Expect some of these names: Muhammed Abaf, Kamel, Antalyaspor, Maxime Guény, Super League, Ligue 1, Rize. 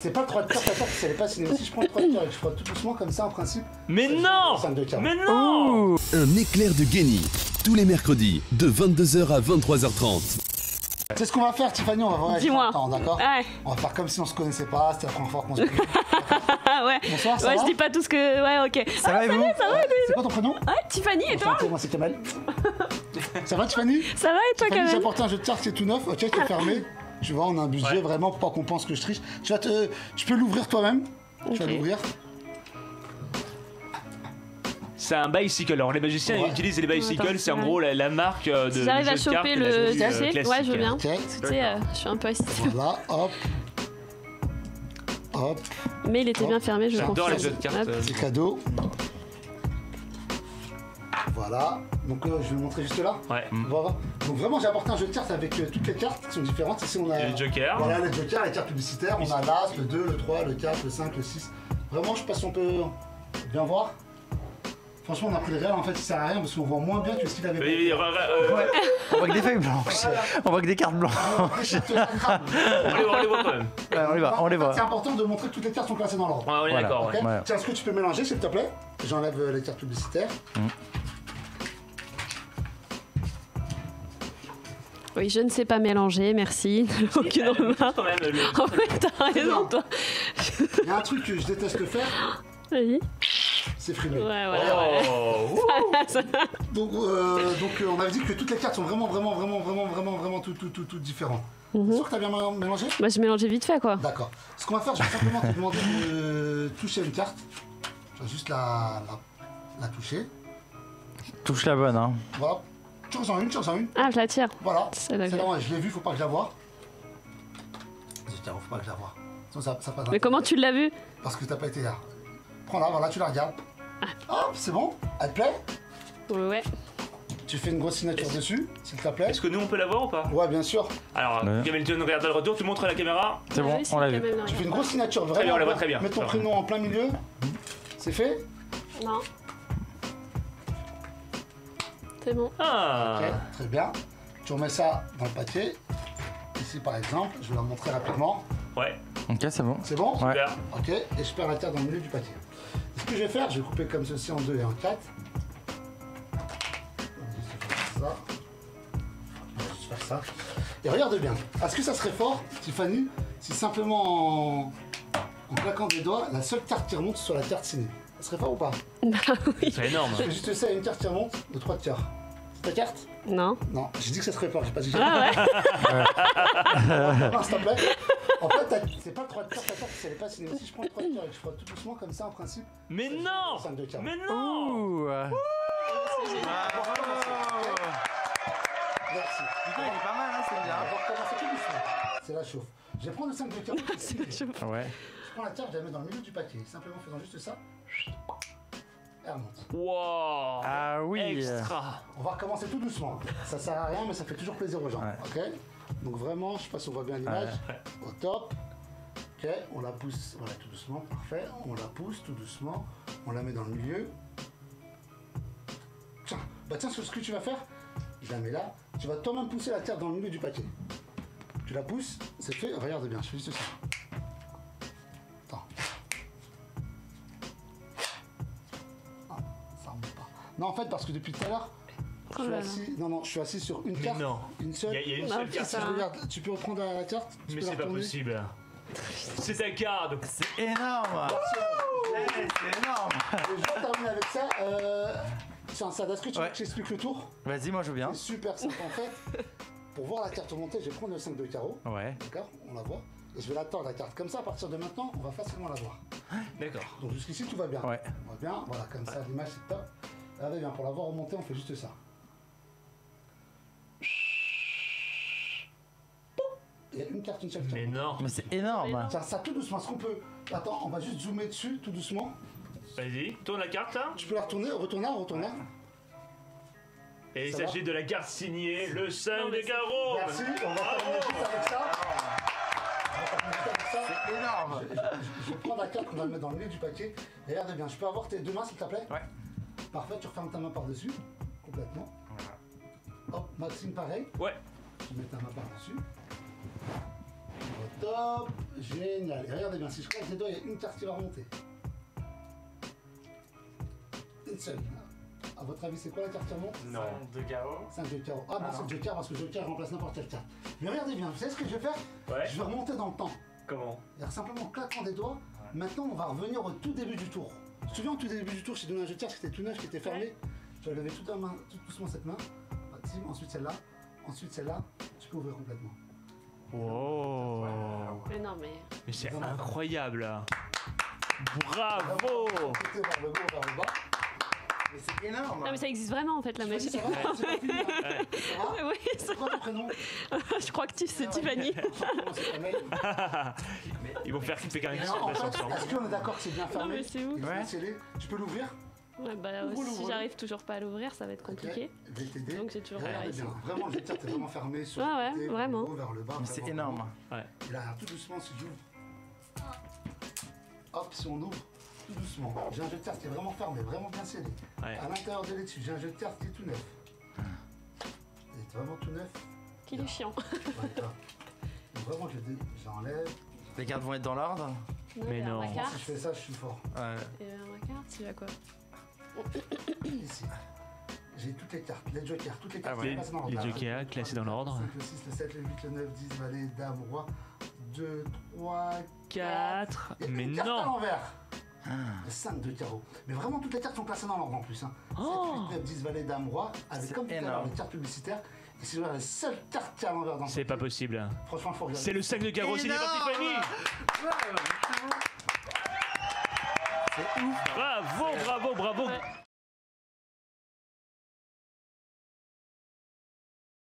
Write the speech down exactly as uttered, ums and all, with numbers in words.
C'est pas trois de cœur, parce que ça n'est pas signé. Si je prends trois de cœur et que je prends tout doucement comme ça en principe. Mais non Mais non Un éclair de Guény, tous les mercredis, de vingt-deux heures à vingt-trois heures trente. C'est ce qu'on va faire, Tiffany, on va voir avec moi, d'accord ouais. On va faire comme si on se connaissait pas, c'était la première fois qu'on se connaissait. Ouais. Bonsoir, ça ouais, va je dis pas tout ce que... Ouais, ok. Ça, ah, va, ça vous va, ça va. C'est quoi ton prénom? Ah, Tiffany, et toi? Moi, c'est Kamel. Ça va, Tiffany? Ça va, et toi, Kamel? J'ai apporté un jeu de cartes qui est tout neuf, ok, c'est fermé. Tu vois, on a un budget ouais. vraiment pour pas qu'on pense que je triche. Tu, vas te, tu peux l'ouvrir toi-même. Okay. Tu vas l'ouvrir. C'est un bicycle. Alors, les magiciens ouais. utilisent les bicycles. C'est en gros la, la marque de. Si j'arrive à choper le classique. Ouais, je veux bien. Tu sais, euh, je suis un peu assistée. Voilà, hop. Hop. Mais il était hop. bien fermé, je comprends. J'adore les jeux de cartes. C'est cadeau. Voilà, donc euh, je vais le montrer juste là. Ouais. Voilà. Donc vraiment j'ai apporté un jeu de cartes avec euh, toutes les cartes qui sont différentes. Ici on a les jokers. Voilà les jokers, les cartes publicitaires, on a l'as, le deux, le trois, le quatre, le cinq, le six. Vraiment je sais pas si on peut bien voir. Franchement on a pris les réels en fait qui sert à rien parce qu'on voit moins bien que ce qu'il avait. Oui, pas. Euh, ouais. On voit que des feuilles blanches, voilà. On voit que des cartes blanches. On les voit, on les voit quand même. Ouais, on les voit, on les voit. C'est important de montrer que toutes les cartes sont classées dans l'ordre. Ouais, on est voilà. d'accord. Okay. Ouais. Tiens, est-ce que tu peux mélanger s'il te plaît? J'enlève les cartes publicitaires. Mm. Oui, je ne sais pas mélanger, merci. Aucune remarque. En fait, t'as raison, toi. Il y a un truc que je déteste faire. Oui. C'est frileux. Ouais, ouais, oh. ouais. Ça, ça... Donc, euh, donc euh, on avait dit que toutes les cartes sont vraiment, vraiment, vraiment, vraiment, vraiment, vraiment, toutes, toutes, toutes, toutes différentes. Mm-hmm. C'est sûr que t'as bien mélangé? Bah, je mélangeais vite fait, quoi. D'accord. Ce qu'on va faire, je vais simplement te demander de toucher une carte. Je vais juste la, la, la toucher. Touche la bonne, hein. Voilà. Tu ressens une, tu ressens une. Ah, je la tire. Voilà. C'est là, je l'ai vue, faut pas que je la voie. Putain, faut pas que je la voie. Sinon, ça, ça passe. Mais comment tu l'as vue? Parce que t'as pas été là. Prends-la, voilà, tu la regardes. Ah. Hop, c'est bon. Elle te plaît? Ouais. Tu fais une grosse signature dessus, s'il te plaît. Est-ce que nous, on peut la voir ou pas? Ouais, bien sûr. Alors, ouais. Kamel, tu regardes le retour, tu montres à la caméra. C'est bon, on l'a vu. Tu fais une grosse signature, vraiment. Allez, on la voit très bien. Mets ton prénom en plein milieu. C'est fait? Non. C'est bon. Ah. Okay, très bien. Tu remets ça dans le papier. Ici, par exemple, je vais la montrer rapidement. Ouais. Ok, c'est bon. C'est bon. Ouais. Ok. Et je perds la terre dans le milieu du papier. Ce que je vais faire, je vais couper comme ceci en deux et en quatre. Je vais juste faire ça. Et regarde bien. Est-ce que ça serait fort, Tiffany, si simplement en, en claquant des doigts, la seule carte qui remonte soit la carte signée? Ça serait fort ou pas? Bah oui. C'est énorme. Je fais juste ça, une carte qui remonte de trois tiers. C'est ta carte? Non. Non, j'ai dit que ça serait fort, j'ai pas dit que ah ouais. Non, s'il te plaît. En fait, c'est pas trois tiers, ta carte, si elle est pas signée. Si je prends trois tiers et que je prends tout doucement comme ça en principe. Mais non! Mais non! C'est génial! Merci. Du coup, il est pas mal, hein, c'est bien. On va recommencer tout doucement. C'est la chauffe. Je vais prendre le cinq de cœur. C'est la chauffe. Ouais. Je prends la carte, je la mets dans le milieu du paquet. Simplement en faisant juste ça. Elle remonte. Wow. Ah oui. Extra. On va recommencer tout doucement. Ça sert à rien, mais ça fait toujours plaisir aux gens. Ouais. Ok. Donc vraiment, je sais pas si on voit bien l'image. Ouais. Au top. Ok. On la pousse. Voilà, tout doucement. Parfait. On la pousse tout doucement. On la met dans le milieu. Tiens. Bah tiens, ce que tu vas faire, je la mets là. Tu vas toi-même pousser la terre dans le milieu du paquet. Tu la pousses. C'est fait. Regarde bien. Je fais juste ça. Non, en fait, parce que depuis tout à l'heure, oh je, je suis assis sur une carte. Non. Une seule. Il y, y a une seule carte. Ça, regarde, tu peux reprendre la carte. Tu mais c'est pas possible. C'est ta carte. C'est énorme. C'est énorme. Et je termine avec ça. Euh, tiens, Sad, est-ce que tu ouais. veux que j'explique le tour? Vas-y, moi je veux bien. C'est super simple en fait. Pour voir la carte remonter, je vais prendre le cinq de carreau. Ouais. D'accord, on la voit. Et je vais l'attendre la carte. Comme ça, à partir de maintenant, on va facilement la voir. D'accord. Donc jusqu'ici, tout va bien. Ouais. On va bien. Voilà, comme ça, l'image c'est top. Regardez bien, pour l'avoir remonté, on fait juste ça. Il y a une carte, une seule carte. Mais énorme. Mais c'est énorme. Ça, ça tout doucement, est-ce qu'on peut... Attends, on va juste zoomer dessus, tout doucement. Vas-y, tourne la carte là. Tu peux la retourner, retourner, retourner. Et il s'agit de la carte signée, le cinq des carreaux. Merci, on va terminer juste avec ça. C'est énorme. Je, je, je prends la carte, on va la mettre dans le milieu du paquet. Et regardez bien, je peux avoir tes deux mains s'il te plaît? Ouais. Parfait, tu refermes ta main par-dessus, complètement. Voilà. Hop, Maxime, pareil. Ouais. Tu mets ta main par-dessus. Au top, génial. Et regardez bien, si je crache les doigts, il y a une carte qui va remonter. Une seule. A votre avis, c'est quoi la carte qui remonte? Non, cinq de carreau. cinq de carreau. Ah, bah cinq de carreau parce que joker remplace n'importe quelle carte. Mais regardez bien, vous savez ce que je vais faire? Ouais. Je vais remonter dans le temps. Comment? Simplement en claquant des doigts. Ouais. Maintenant, on va revenir au tout début du tour. Tu te souviens, au tout début du tour, j'ai donné un joker qui était tout neuf, qui était fermé. Ouais. Tu vas lever tout, main, tout doucement cette main. Ensuite celle-là. Ensuite celle-là. Tu peux ouvrir complètement. Wow. Mais non, mais. Mais c'est incroyable là. Bravo. Mais c'est énorme. Non mais ça existe vraiment en fait la magie. Ça va, ça va, ça va. Oui, c'est quoi ton prénom? Je crois que tu c'est Tiffany. Ils vont faire flipper carrément. Est-ce qu'on est d'accord que c'est bien fermé? Non mais c'est où? Tu peux l'ouvrir? Ouais, bah, euh, si j'arrive toujours pas à l'ouvrir, ça va être compliqué. Okay. Donc j'ai toujours ouvert ici. Vraiment, le joker, t'es vraiment fermé sur ah ouais, le haut vers le bas. C'est énorme. Ouais. Là, tout doucement, si j'ouvre. Hop, si on ouvre, tout doucement. J'ai un joker qui est vraiment fermé, vraiment bien scellé. Ouais. À l'intérieur de l'étude, j'ai un joker qui est tout neuf. Il est vraiment tout neuf. Qu'il est chiant. Ouais, vraiment, j'enlève. Les cartes vont être dans l'ordre? Mais non. Si je fais ça, je suis fort. Ouais. Et ma carte, tu vas quoi? Ici, j'ai toutes les cartes, les jokers, toutes les cartes. Ah ouais. Les, les jokers classés dans l'ordre. cinq, le six, le sept, le huit, le neuf, dix, valet, dame, roi, deux, trois, quatre. Mais non! Carte à l'envers. Ah. cinq de carreau. Mais vraiment, toutes les cartes sont classées dans l'ordre en plus. Hein. Oh. sept, huit, neuf, dix, valet, dame, roi, avec comme tout à l'heure les cartes publicitaires. Et c'est la seule carte qui est à l'envers dans ce jeu. C'est pas possible. Franchement, il faut regarder. C'est le sac de carreau, c'est les parties familles. Bravo, bravo, bravo.